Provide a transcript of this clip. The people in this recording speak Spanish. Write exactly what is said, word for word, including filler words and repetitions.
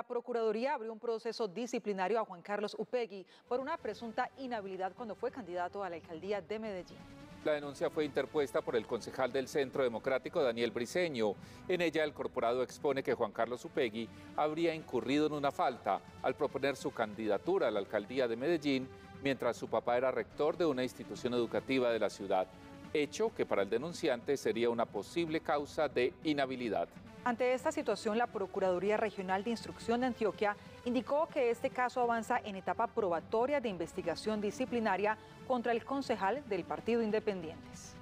La Procuraduría abrió un proceso disciplinario a Juan Carlos Upegui por una presunta inhabilidad cuando fue candidato a la Alcaldía de Medellín. La denuncia fue interpuesta por el concejal del Centro Democrático, Daniel Briseño. En ella, el corporado expone que Juan Carlos Upegui habría incurrido en una falta al proponer su candidatura a la Alcaldía de Medellín mientras su papá era rector de una institución educativa de la ciudad, hecho que para el denunciante sería una posible causa de inhabilidad. Ante esta situación, la Procuraduría Regional de Instrucción de Antioquia indicó que este caso avanza en etapa probatoria de investigación disciplinaria contra el concejal del Partido Independientes.